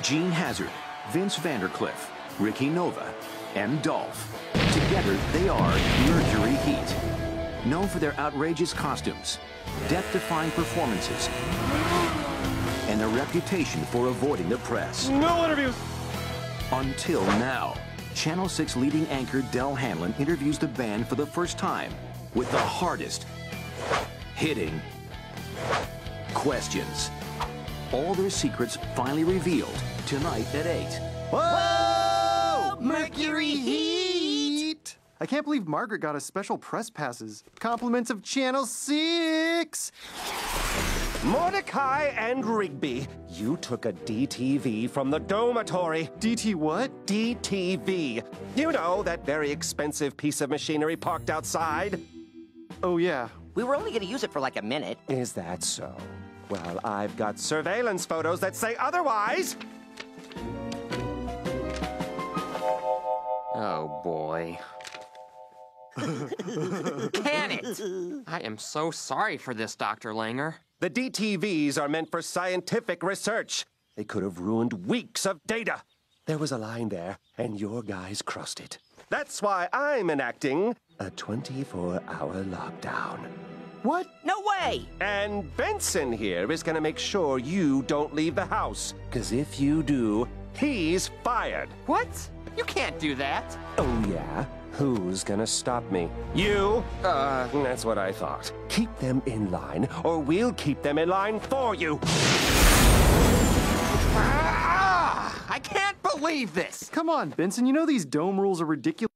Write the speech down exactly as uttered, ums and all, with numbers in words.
Gene Hazard, Vince Vandercliff, Ricky Nova, and Dolph. Together, they are Mercury Heat. Known for their outrageous costumes, death-defying performances, and their reputation for avoiding the press. No interviews! Until now, Channel six leading anchor Del Hanlon interviews the band for the first time with the hardest, hitting questions. All their secrets finally revealed tonight at eight. Whoa! Mercury Heat! I can't believe Margaret got us special press passes. Compliments of Channel six! Mordecai and Rigby, you took a D T V from the dormitory. D T what? D T V. You know, that very expensive piece of machinery parked outside. Oh, yeah. We were only gonna use it for like a minute. Is that so? Well, I've got surveillance photos that say otherwise. Oh, boy. Can it? I am so sorry for this, Doctor Langer. The D T Vs are meant for scientific research. They could have ruined weeks of data. There was a line there, and your guys crossed it. That's why I'm enacting a twenty-four hour lockdown. What? No way! And Benson here is gonna make sure you don't leave the house. 'Cause if you do, he's fired. What? You can't do that. Oh, yeah? Who's gonna stop me? You? Uh, that's what I thought. Keep them in line, or we'll keep them in line for you. Ah, I can't believe this! Come on, Benson, you know these dome rules are ridiculous.